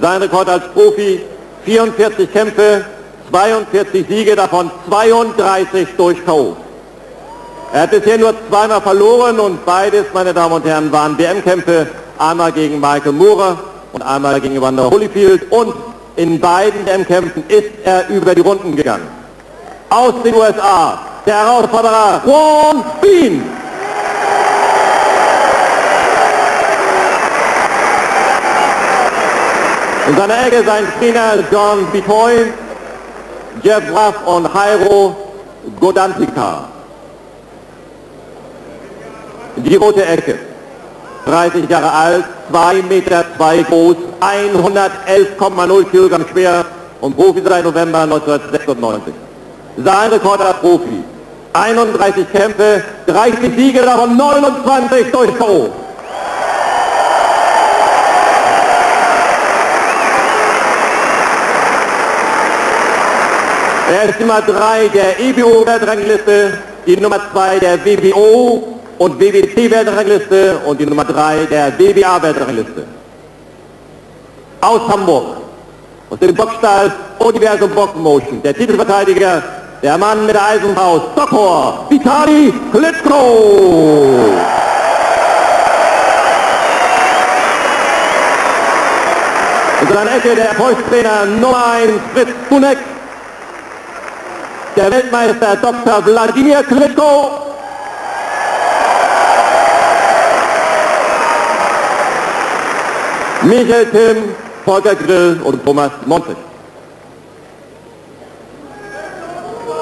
Sein Rekord als Profi, 44 Kämpfe, 42 Siege, davon 32 durch K.O. Er hat bisher nur zweimal verloren und beides, meine Damen und Herren, waren WM-Kämpfe. Einmal gegen Michael Moorer und einmal gegen Evander Holyfield. Und in beiden WM-Kämpfen ist er über die Runden gegangen. Aus den USA, der Herausforderer Vaughn Bean. In seiner Ecke sein Trainer John Bitoy, Jeff Ruff und Jairo Godantica. Die rote Ecke, 30 Jahre alt, 2,2 Meter groß, 111,0 Kilogramm schwer und Profi seit November 1996. Sein Rekord als Profi, 31 Kämpfe, 30 Siege, davon 29 durch K.O. Er ist Nummer 3 der EBO-Weltrangliste, die Nummer 2 der WBO- und WBC-Weltrangliste und die Nummer 3 der WBA-Weltrangliste. Aus Hamburg, aus dem Boxstall Universum Boxmotion, der Titelverteidiger, der Mann mit der Eisenhaus, Dr. Vitali Klitschko. In seiner Ecke der Erfolgstrainer Nummer 1 Fritz Kunek, der Weltmeister Dr. Wladimir Klitschko. Michael Tim, Volker Grill und Thomas Montes.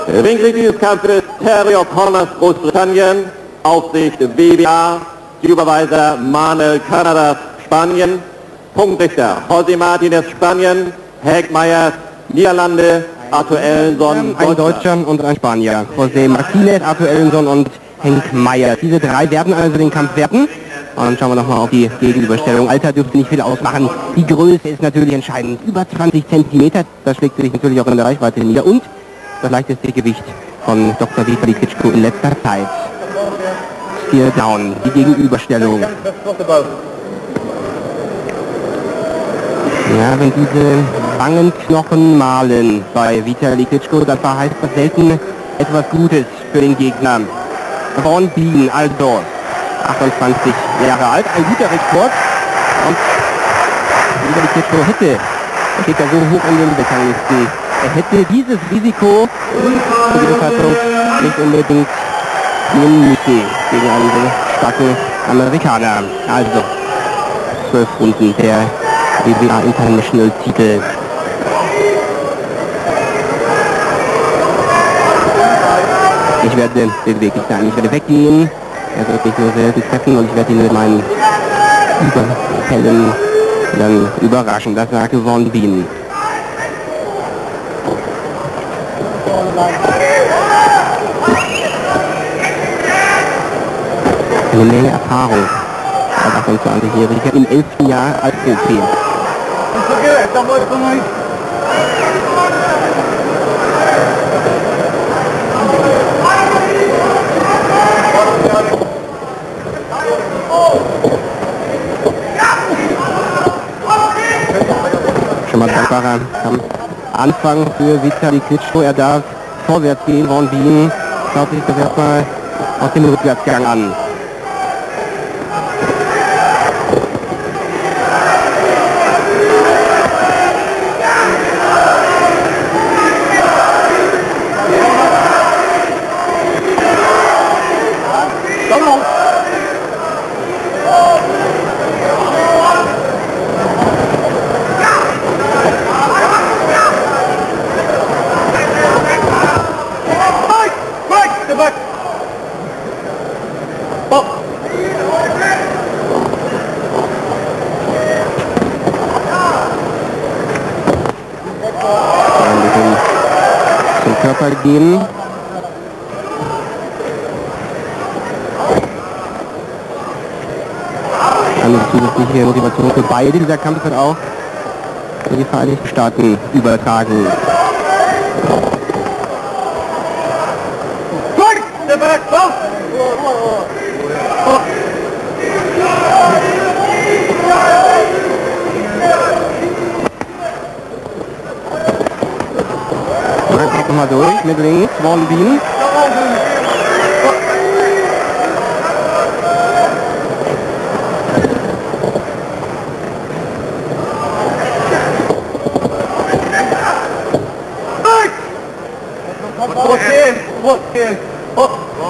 Der Ringrichter dieses Kampfes Terry O'Connor aus Großbritannien, Aufsicht WBA, die Überweiser Manuel Kanada, Spanien, Punktrichter Jose Martinez, Spanien, Henk Meijer, Niederlande, Artuellenson, ein Deutscher und ein Spanier. Jose Martinez, Artuellenson und Henk Meijer. Diese drei werden also den Kampf werten. Und dann schauen wir nochmal auf die Gegenüberstellung. Alter dürfte nicht viel ausmachen. Die Größe ist natürlich entscheidend. Über 20 Zentimeter, das schlägt sich natürlich auch in der Reichweite nieder. Und das leichteste Gewicht von Dr. Vitali Klitschko in letzter Zeit. Steer down, die Gegenüberstellung. Ja, wenn diese Wangenknochen malen bei Vitali Klitschko, dann verheißt das selten etwas Gutes für den Gegner. Vaughn Bean, also 28 Jahre alt, ein guter Rekord. Und Vitali Klitschko hätte, er steht ja so hoch in den Weltranglisten, er hätte dieses Risiko zu diesem Zeitpunkt nicht unbedingt nehmen müssen gegen einen starken Amerikaner. Also 12 Runden der WBA International Titel. Ich werde den Weg nicht sein, ich werde weggehen. Er wird mich nur selten treffen und ich werde ihn mit meinen Überfällen dann überraschen. Das sagte Vaughn Bean. Eine Menge Erfahrung als 28-Jähriger im 11. Jahr als Profi. Schon mal dankbarer am Anfang für Vitali Klitschko. Er darf vorwärts gehen. Vaughn Bean schaut sich das erstmal aus dem Rückwärtsgang an. Gehen. Eine zusätzliche Motivation für beide. Dieser Kampf wird auch in die Vereinigten Staaten übertragen. mal durch, mit links, Vaughn Bean.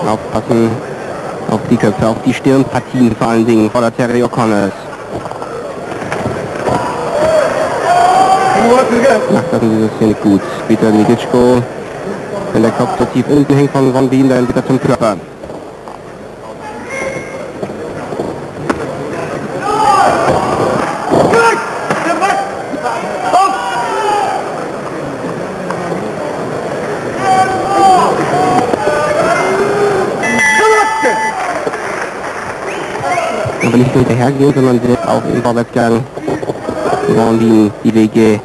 Aufpassen auf die Köpfe, auf die Stirnpartien vor allen Dingen, vor der Terry O'Connor. Ach, das ist nicht gut. Vitali Klitschko, wenn der Kopf so tief unten hängt von Vaughn Bean, dann wieder zum Körper. Aber nicht nur hinterhergehen, sondern direkt auch im Vorwärtsgang Vaughn Bean die Wege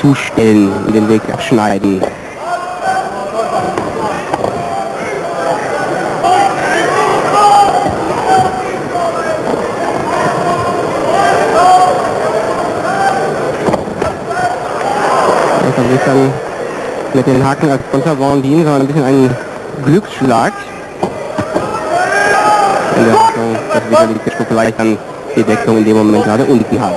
zustellen und den Weg abschneiden. Er versucht dann mit den Haken als Konter Vaughn Bean, sondern ein bisschen einen Glücksschlag. In der Hoffnung, dass Vitali Klitschko vielleicht dann die Deckung in dem Moment gerade unten hat.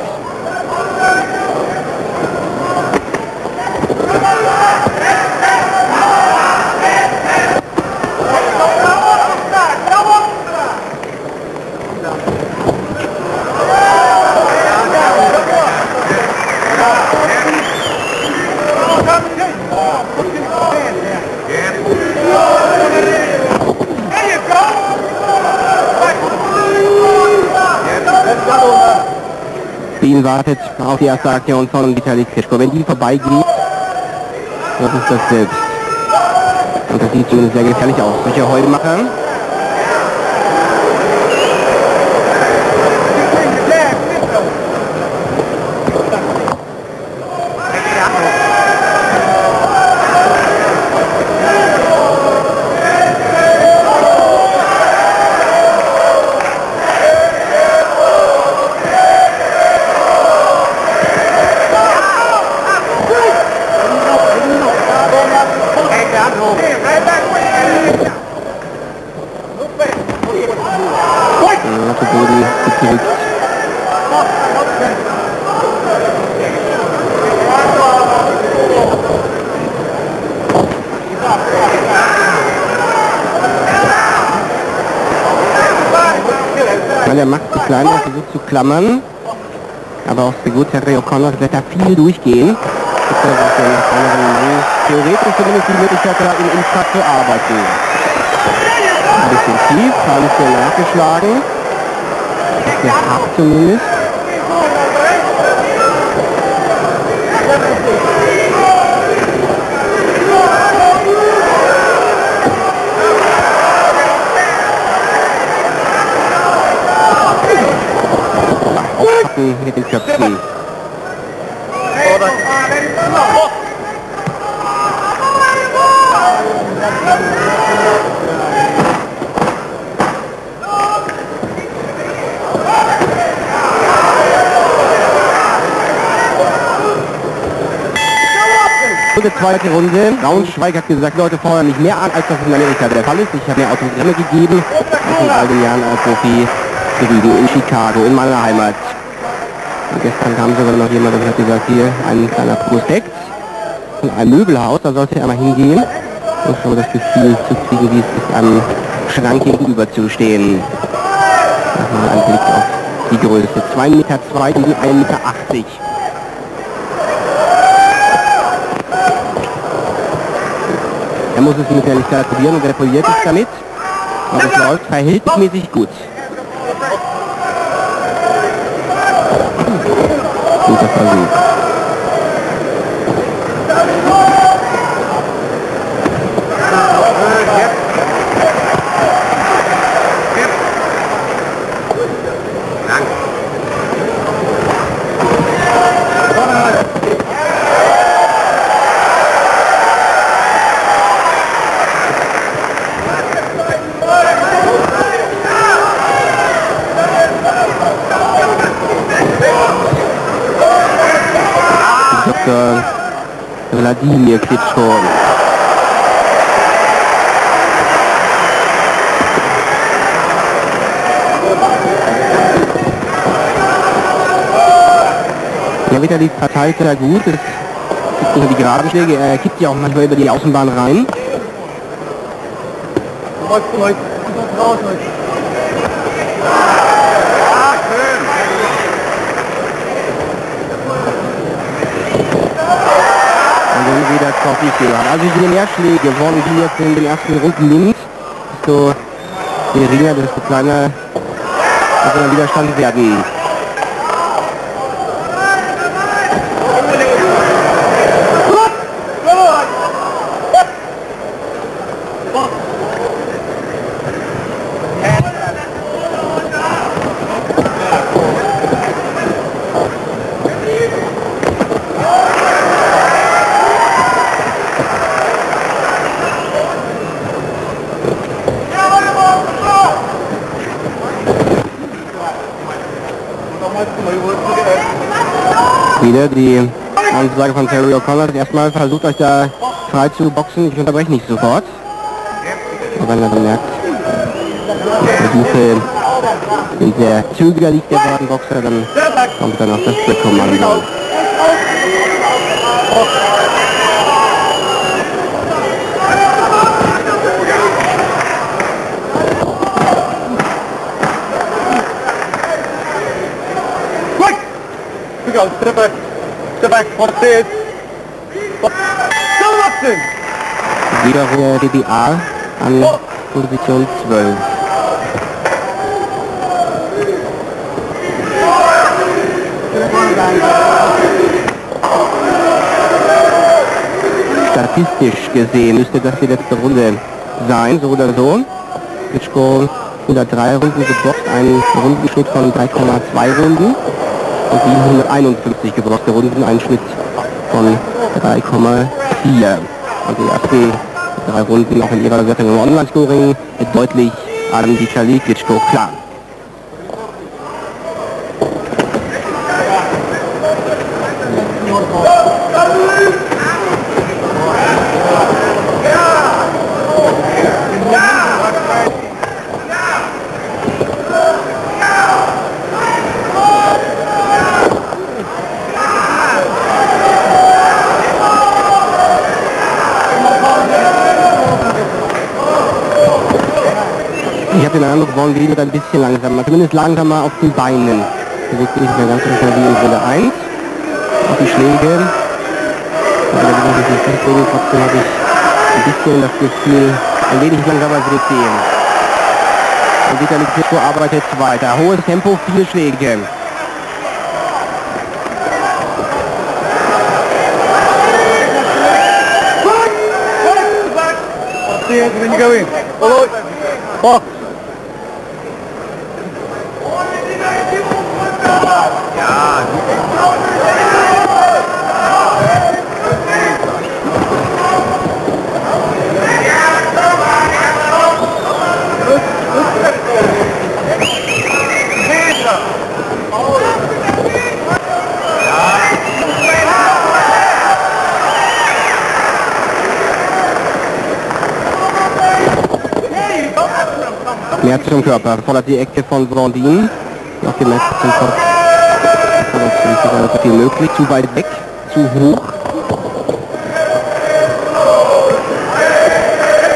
Bean wartet auf die erste Aktion von Vitali Klitschko. Wenn die vorbeigeht, das ist das selbst. Und das sieht zumindest sehr gefährlich aus. Solche Heulmacher. Der macht zu klein, er versucht zu klammern, aber auch sehr gut. Terry O'Connor wird da viel durchgehen. Theoretisch zumindest die Möglichkeit, da im Inside zu arbeiten. Ein bisschen tief, ein bisschen nachgeschlagen. Der hakt zumindest. Mit den Köpfen. Und die zweite Runde. Braunschweig hat gesagt, Leute fordern nicht mehr an, als das in Amerika der Fall ist. Ich habe mir Autogramme gegeben. Ich bin all den Jahren als Profi in Chicago, in meiner Heimat. Und gestern kam sogar noch jemand und hat gesagt, hier ein kleiner Prospekt von einem Möbelhaus, da sollte er mal hingehen und schon das Gefühl zu kriegen, wie es ist, am Schrank gegenüber zu stehen. Nochmal ein Blick auf die Größe. 2,2 Meter gegen 1,80 Meter. Er muss es mit der Lichterei probieren und er probiert es damit. Aber es läuft verhältnismäßig gut. Guter Versuch. Wladimir Klitschko. Ja, Vitali verteilt sehr gut. Es gibt nicht die geraden Schläge, er kippt ja auch manchmal über die Außenbahn rein. Also diese mehr Schläge Vaughn Bean jetzt in den ersten Runden nimmt, desto geringer, desto kleiner wird der Widerstand werden. Die Ansage von Terry O'Connor. Erstmal versucht euch da frei zu boxen. Ich unterbreche nicht sofort. Aber wenn er bemerkt, wenn der Züger liegt, der Boxer, dann kommt dann auch das Bekommen an. Wieder für DBA an Position 12. Statistisch gesehen müsste das die letzte Runde sein, so oder so. Klitschko unter 3 Runden geboxt, einen Rundenschnitt von 3,2 Runden. Und 751 gebrachte Runden, ein Schnitt von 3,4. Also die ersten 3 Runden auch in ihrer Wertung im Online-Scoring deutlich an die Vitali Klitschko klar. Vaughn Bean wird ein bisschen langsamer, zumindest langsamer auf den Beinen. Er bewegt sich nicht mehr ganz so schnell wie in Runde 1. Auf die Schläge. Aber da bewegt sich nicht so, trotzdem habe ich ein bisschen das Gefühl, ein wenig langsamer wird es gehen. Und Vitali Klitschko arbeitet weiter. Hohes Tempo, viele Schläge. Oh. Mehr zum Körper, fordert die Ecke von Vaughn Bean. Auf dem letzten Kopf. So viel möglich, zu weit weg, zu hoch.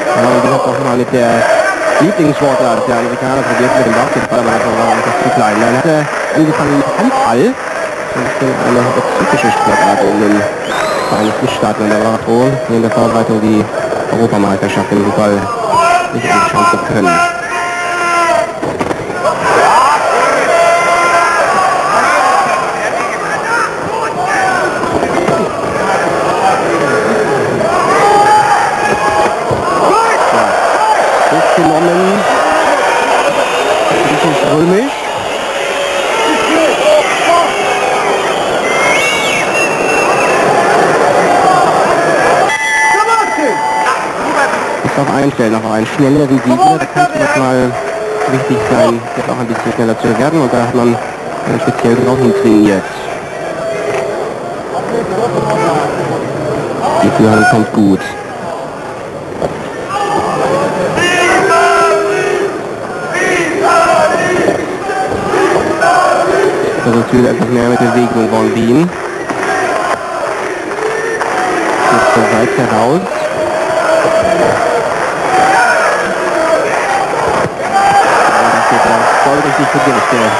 Und das auch mal mit der Lieblingssportart der Amerikaner probiert mit dem Basketball, aber das war einfach zu klein. Dann hat er angefangen mit Handball. Das ist eine exotische Sportart in den Vereinigten Staaten. Und da war froh, in der Vorbereitung die Europameisterschaft im Fußball nicht anschauen zu können. Einstellen, noch einen schnelleren Gegner, da kann es manchmal wichtig sein, jetzt auch ein bisschen schneller zu werden, und da hat man speziell drauf trainiert. Die Führung kommt gut. Versucht spielt etwas mehr mit Bewegung Vaughn Bean. Geht zur Seite raus. Das geht dann voll richtig zu Gerichte.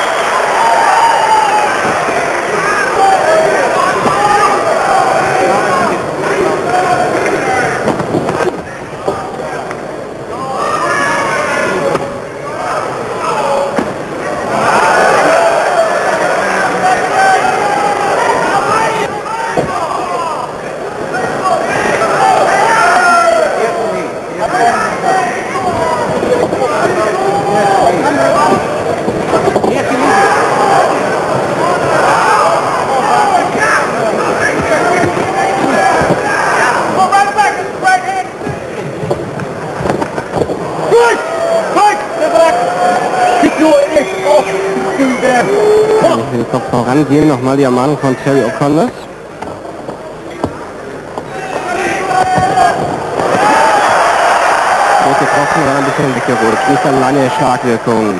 Vorangehen, nochmal die Ermahnung von Terry O'Connor. Groß getroffen, dann ein bisschen weggerutscht. Nicht eine lange Schlagwirkung.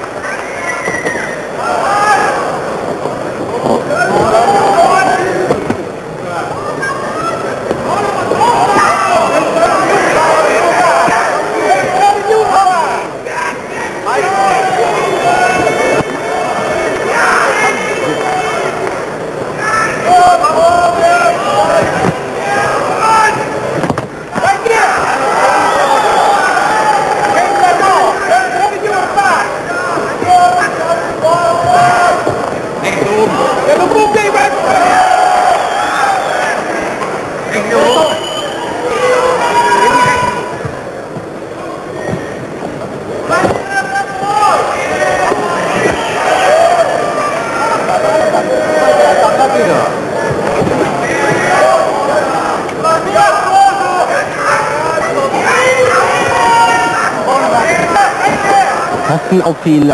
Auf ihn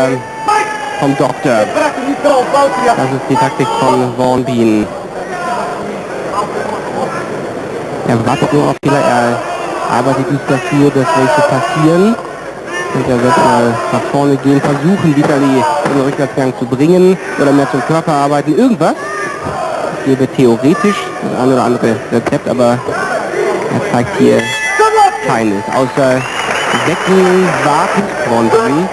vom Doktor. Das ist die Taktik von Vaughn Bean. Er wartet nur auf Fehler, er arbeitet nicht dafür, dass welche passieren. Und er wird mal nach vorne gehen, versuchen, Vitali in den Rückwärtsgang zu bringen oder mehr zum Körper arbeiten, irgendwas. Hier wird theoretisch das eine oder andere Rezept, aber er zeigt hier keines. Außer Wecken, Warten, Fronten.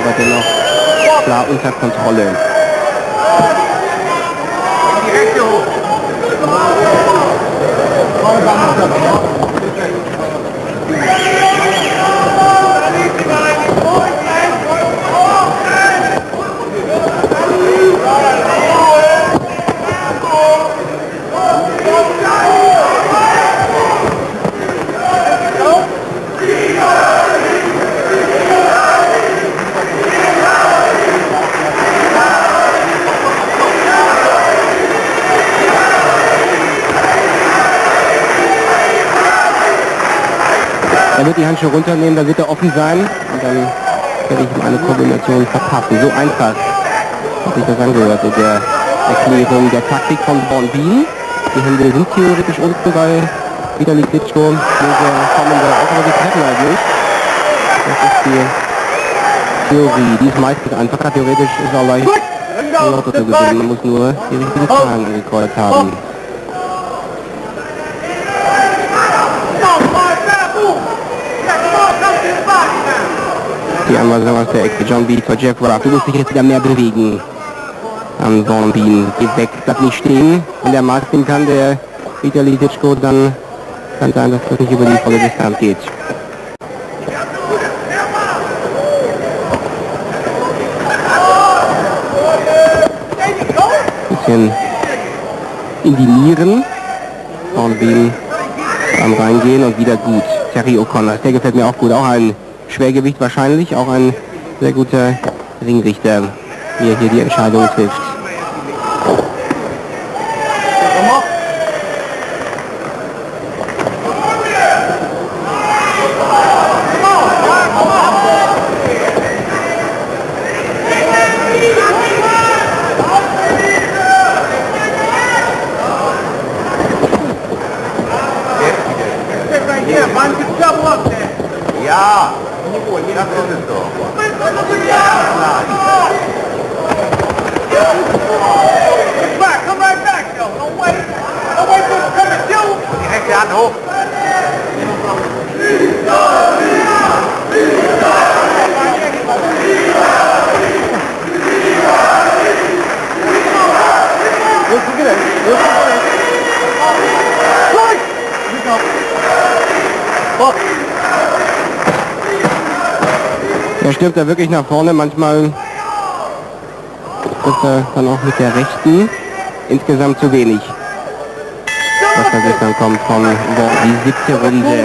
Aber dennoch klar unter Kontrolle. Er wird die Handschuhe runternehmen, da wird er offen sein und dann werde ich ihm eine Kombination verpassen. So einfach hat sich das angehört in der Erklärung der Taktik von Vaughn Bean. Die Hände sind theoretisch unten bei Vitali Klitschko. Diese kommen da auch, aber die treffen halt nicht. Das ist die Theorie. Die ist meistens einfacher. Theoretisch ist auch leicht, ein Lotto zu gewinnen. Man muss nur die richtigen Zahlen angekreuzt haben. Die Anweisung aus der Ecke, John Bitoy, Jeff Ruff, du musst dich jetzt wieder mehr bewegen. Am Vaughn Bean, geht weg, bleibt nicht stehen. Wenn der Markt den kann, der Vitali Klitschko, dann kann sein, dass das nicht über die volle Distanz geht. Ein bisschen in die Nieren. Vaughn Bean am Reingehen und wieder gut. Terry O'Connor, der gefällt mir auch gut, auch ein Schwergewicht wahrscheinlich, auch ein sehr guter Ringrichter, wie er hier die Entscheidung trifft. Er stirbt da wirklich nach vorne, manchmal ist er dann auch mit der rechten insgesamt zu wenig. Was da gestern kommt von die 7. Runde.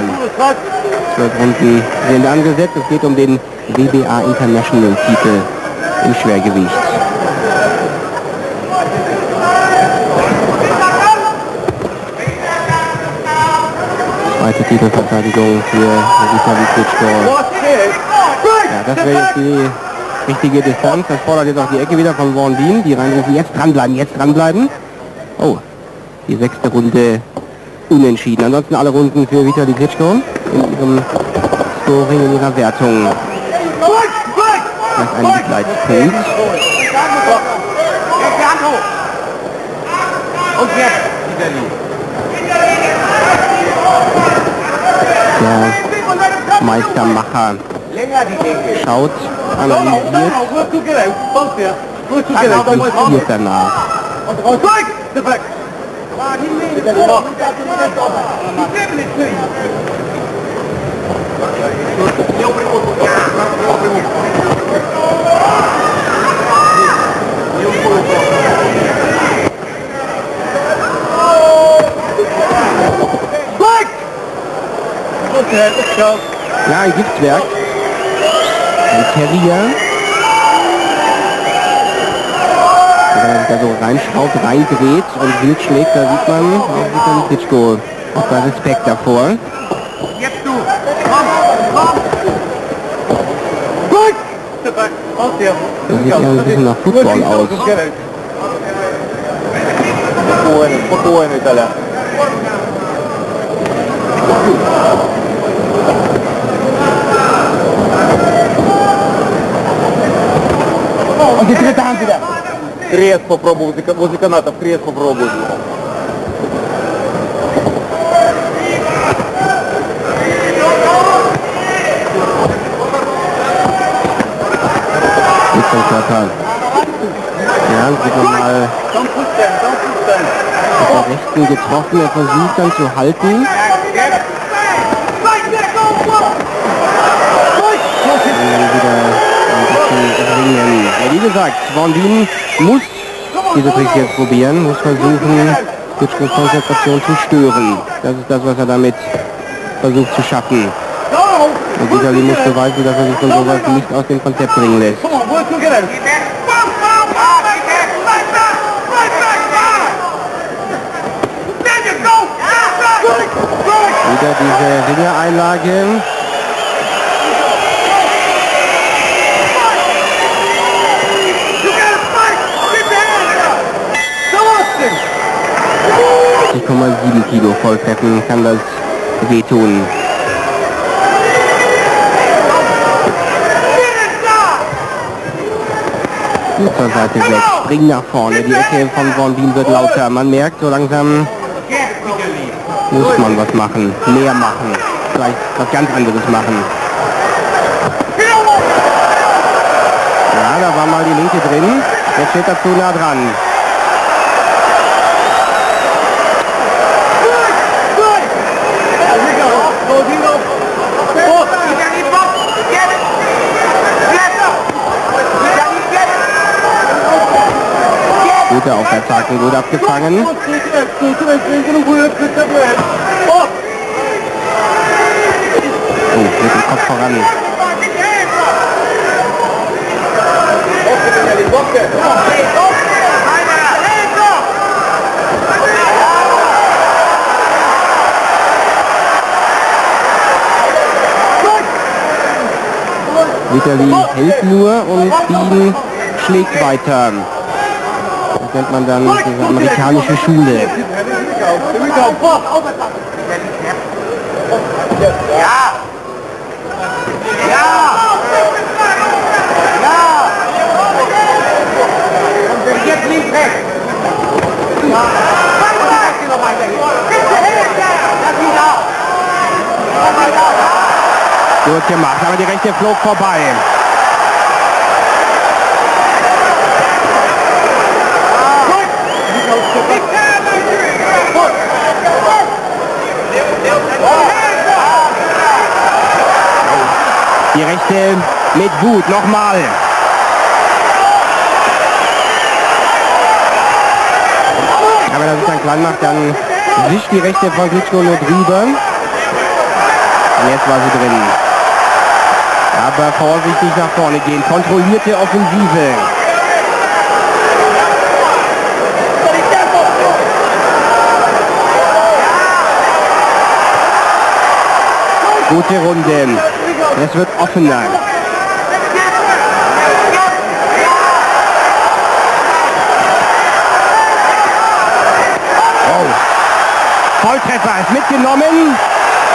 12 Runden sind angesetzt. Es geht um den WBA International Titel im Schwergewicht. Zweite Titelverteidigung für Vitali Klitschko. Ja, das wäre jetzt die richtige Distanz. Das fordert jetzt auch die Ecke wieder von Vaughn Bean. Die reinrufen, jetzt dranbleiben, jetzt dranbleiben. Oh, die 6. Runde unentschieden. Ansonsten alle Runden für Vitali Klitschko in ihrem Scoring, in ihrer Wertung. Das ist ein Mitleidspunkt. Und jetzt der Meistermacher schaut, analysiert und diskutiert danach. Ja, ein Giftwerk. Ein Terrier. Der so reinschraubt, reindreht und wild schlägt, da sieht man auch Klitschko. Auch bei Respekt davor. Jetzt du! Gut! Das sieht ja ein bisschen nach Football aus. Und die dritte Hand wieder. Крест попробуй, возле канатов крест попробуй. Ja, sieht man mal auf der rechten getroffen, er versucht dann zu halten. Ja, wie gesagt, Vaughn Bean muss diese Tricks jetzt probieren, muss versuchen, Klitschkos Konzentration zu stören. Das ist das, was er damit versucht zu schaffen. Und Vitali muss beweisen, dass er sich von sowas nicht aus dem Konzept bringen lässt. Wieder diese Ringereinlage. Kilo volltreffen, kann das wehtun. Gut zur Seite weg, spring nach vorne, die Ecke von Vaughn Bean wird lauter. Man merkt, so langsam muss man was machen, mehr machen, vielleicht was ganz anderes machen. Ja, da war mal die linke drin, jetzt steht er zu nah dran. Guter Aufwärtsaken, gut abgefangen. Oh, mit dem Kopf voran. Vitali hält nur und Bean schlägt weiter. Das nennt man dann diese amerikanische Schule. Ja! Ja! Gut gemacht, aber die rechte flog vorbei. It's Rechte mit Wut. Nochmal. Aber wenn er sich klein macht, dann wischt die Rechte von Klitschko nur drüber. Und jetzt war sie drin. Aber vorsichtig nach vorne gehen. Kontrollierte Offensive. Gute Runde. Es wird offener. Oh. Volltreffer ist mitgenommen.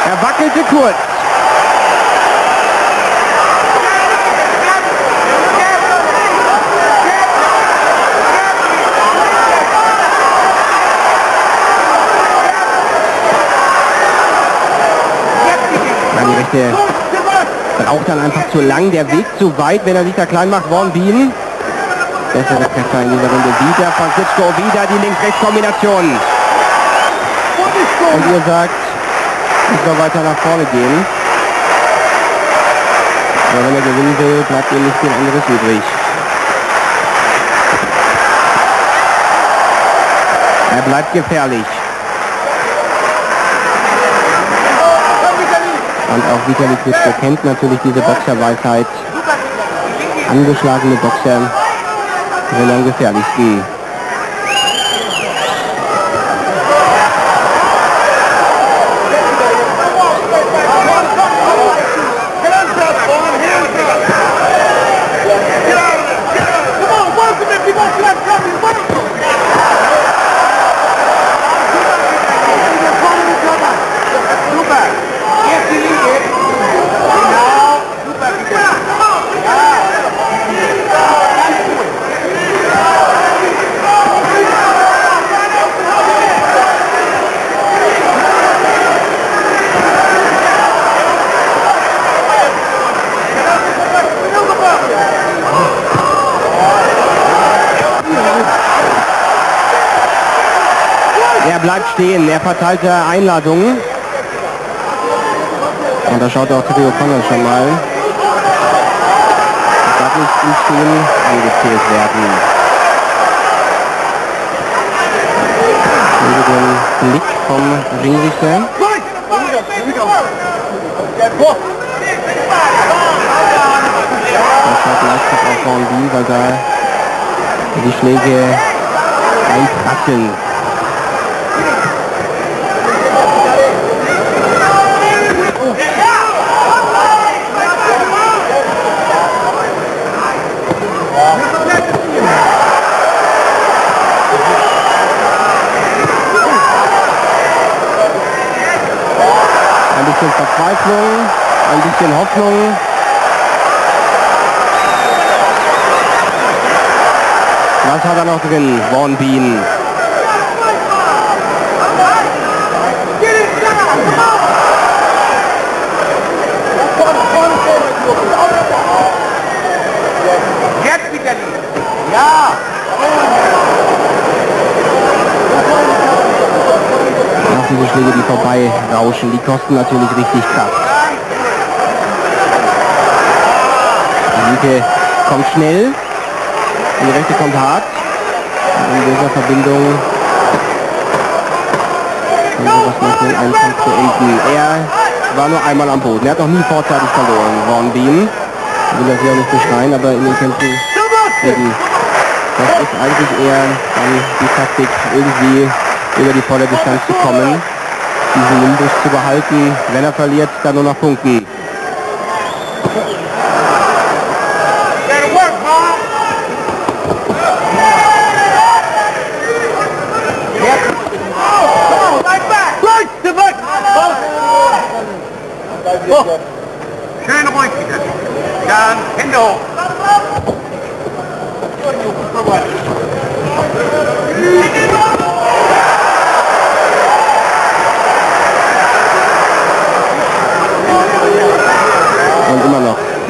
Er wackelte kurz. Der braucht dann einfach zu lang, der Weg zu weit, wenn er sich da klein macht. Vaughn Bean, bessere Treffer in dieser Runde wieder von Klitschko, wieder die Links-Rechts-Kombination. Und ihr sagt, ich soll weiter nach vorne gehen. Aber wenn er gewinnen will, bleibt ihm nicht viel anderes übrig. Er bleibt gefährlich. Und auch Vitali Klitschko kennt natürlich diese Boxerweisheit. Angeschlagene Boxer sind am gefährlichsten. Bleibt stehen, er verteilte Einladungen. Und da schaut auch Terry O'Connor schon mal. Das darf nicht im Stehen angezählt werden. Ich sehe den Blick vom Ringrichter. Das schaut leicht auf Vaughn Bean, weil da die Schläge einprasseln. Ein bisschen Verzweiflung, ein bisschen Hoffnung. Was hat er noch drin, Vaughn Bean? Jetzt wieder die. Ja! Diese Schläge, die vorbei rauschen, die kosten natürlich richtig Kraft. Die linke kommt schnell, die rechte kommt hart. Und in dieser Verbindung kann sowas noch schnell einen Kampf beenden. Er war nur einmal am Boden, er hat noch nie vorzeitig verloren, Vaughn Bean. Ich will das hier auch nicht beschreien, aber in den Kämpfen eben. Das ist eigentlich eher dann die Taktik, irgendwie über die volle Distanz zu kommen, diesen Nimbus zu behalten, wenn er verliert, dann nur noch punkten. Schöne Ruhe, dann Hände hoch.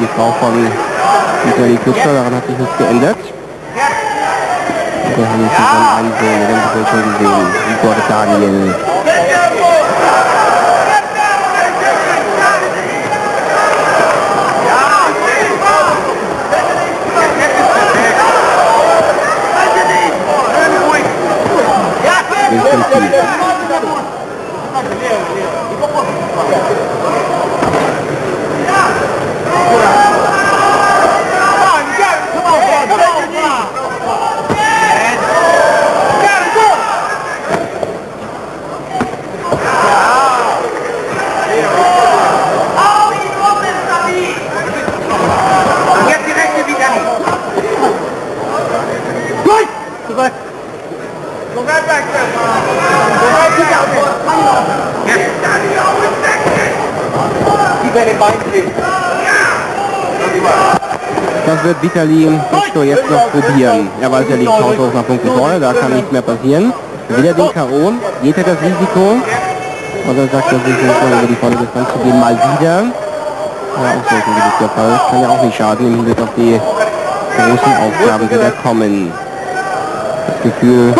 Die Frau von Vitali Klitschko, daran hat sich nichts geändert. Wir haben zusammen einen Sohn, den haben wir schon gesehen. Daniel. Das wird Vitali Klitschko jetzt noch probieren. Er weiß, er liegt 1000 Punkte vorne, da kann nichts mehr passieren. Wieder den K.O., geht er das Risiko. Und dann sagt er sich, über die volle Distanz zu gehen, mal wieder. Ja, auch selten ist der Fall. Kann ja auch nicht schaden, im Hinblick auf die großen Aufgaben, die da kommen. Das Gefühl,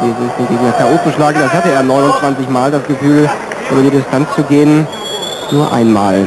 den Gegner K.O. zu schlagen, das hatte er 29 Mal, das Gefühl, über die Distanz zu gehen, nur einmal.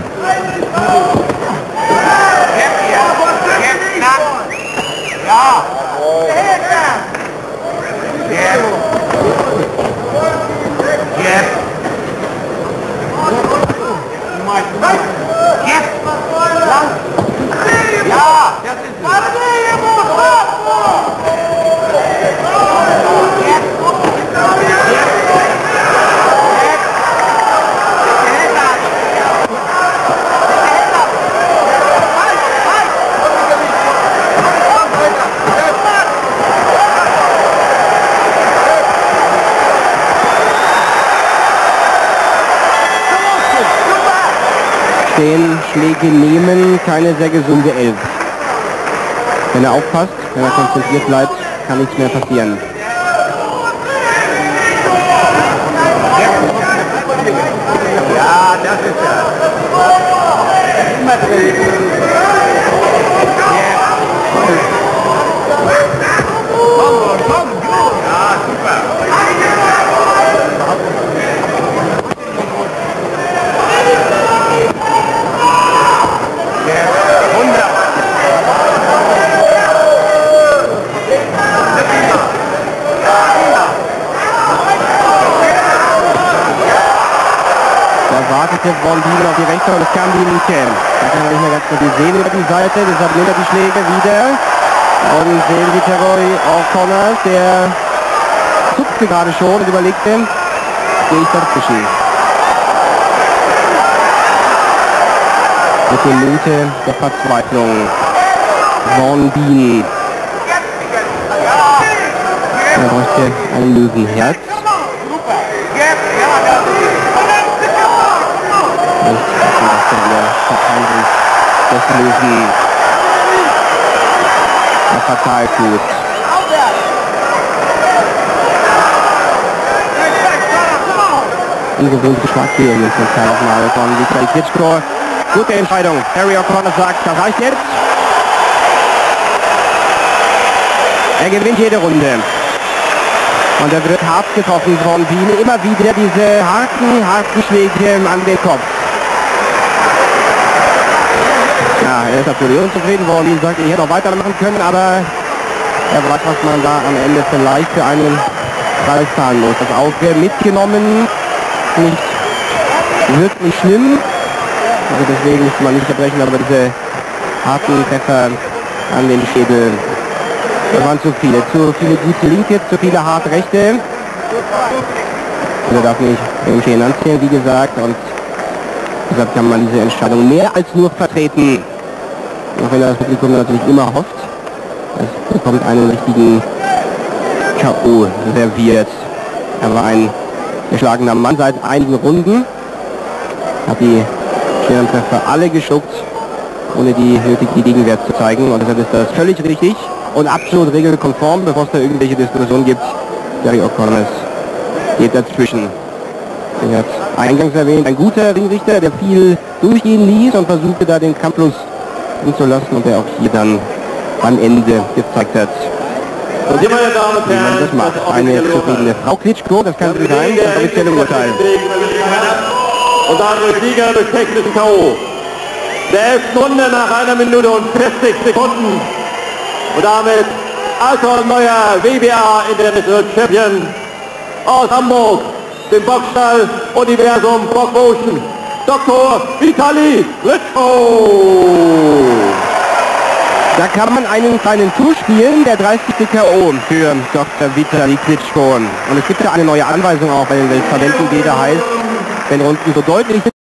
Schläge nehmen, keine sehr gesunde Elf. Wenn er aufpasst, wenn er konzentriert bleibt, kann nichts mehr passieren. Ja, das ist ja. Wartete Vaughn Bean auf die rechte und es kam die linke. Da kann man nicht mehr ganz gut sehen über die Seite, deshalb nimmt er die Schläge wieder. Und sehen Sie Terry O'Connor, der zupfte gerade schon und überlegte, gehe ich dazwischen. Mit der Minute der Verzweiflung. Vaughn Bean. Er bräuchte ein Löwenherz. Das Löwen. Er verteilt gut. Ungewöhnliche Schwachstelle in diesem Teil nochmal von Vitali Klitschko. Gute Entscheidung. Terry O'Connor sagt, das reicht jetzt. Er gewinnt jede Runde. Und er wird hart getroffen von Bean. Immer wieder diese harten Schläge an den Kopf. Ja, er ist natürlich unzufrieden worden. Wie gesagt, ich hätte noch weitermachen können, aber er weiß, was man da am Ende vielleicht für einen Preis zahlen muss. Das Auge mitgenommen, nicht wirklich schlimm. Also deswegen muss man nicht erbrechen, aber diese harten Treffer an den Schädel, das waren zu viele. Zu viele gute Linke, zu viele harte Rechte. Man darf nicht im Schädel anziehen, wie gesagt, und deshalb kann man diese Entscheidung mehr als nur vertreten. Auch wenn das Publikum natürlich immer hofft, es bekommt einen richtigen K.O. serviert. Er war ein geschlagener Mann seit einigen Runden, hat die schweren Treffer alle geschluckt, ohne die nötige Gegenwert zu zeigen. Und deshalb ist das völlig richtig und absolut regelkonform, bevor es da irgendwelche Diskussionen gibt. Terry O'Connor geht dazwischen. Er hat eingangs erwähnt, ein guter Ringrichter, der viel durchgehen ließ und versuchte da den Kampflos hinzulassen und der auch hier dann am Ende gezeigt hat. Und hier, meine Damen und Herren, das macht eine zufriedene Frau Klitschko, das kann sie sein, das offizielle Urteil. Und damit Sieger durch technischen K.O. der 11. Runde nach 1 Minute und 40 Sekunden. Und damit Artuellenson, neuer WBA International Champion. aus Hamburg, dem Boxstall-Universum Boxmotion, Dr. Vitali Klitschko. Da kann man einen kleinen zuspielen, der 30. K.O. für Dr. Vitali Klitschko. Und es gibt ja eine neue Anweisung auch bei den Weltverbänden, die da heißt, wenn Runden so deutlich sind,